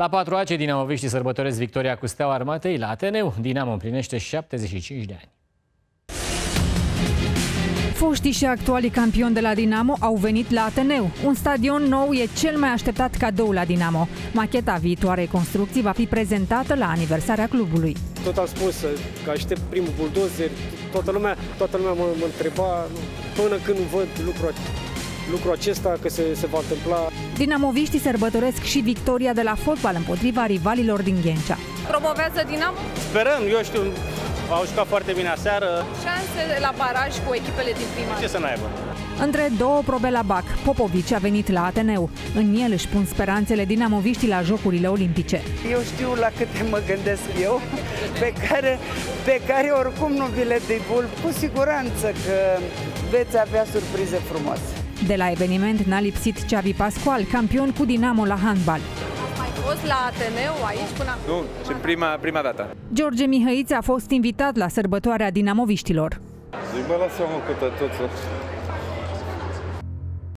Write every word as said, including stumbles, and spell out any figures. La patru A, dinamoviștii sărbătoresc victoria cu Steaua Armatei la Ateneu. Dinamo împlinește șaptezeci și cinci de ani. Foștii și actualii campioni de la Dinamo au venit la Ateneu. Un stadion nou e cel mai așteptat cadou la Dinamo. Macheta viitoarei construcții va fi prezentată la aniversarea clubului. Tot am spus că aștept primul buldozer, toată lumea, toată lumea mă, mă întreba până când văd lucrul, lucrul acesta că se, se va întâmpla. Dinamoviștii sărbătoresc și victoria de la fotbal împotriva rivalilor din Ghencea. Promovează Dinamo? Sperăm, eu știu. Au jucat foarte bine aseară. Șanse la baraj cu echipele din prima. Ce să n-aibă? Între două probe la B A C, Popovici a venit la Ateneu. În el își pun speranțele dinamoviștii la Jocurile Olimpice. Eu știu la câte mă gândesc eu, pe care, pe care oricum nu vi le divulg. Cu siguranță că veți avea surprize frumoase. De la eveniment n-a lipsit Cavi Pascual, campion cu Dinamo la handbal. Fost la Ateneu aici până acum? Nu, sunt prima, prima dată. George Mihăiț a fost invitat la sărbătoarea dinamoviștilor. Zic, mă, lasă-mă câtă toți.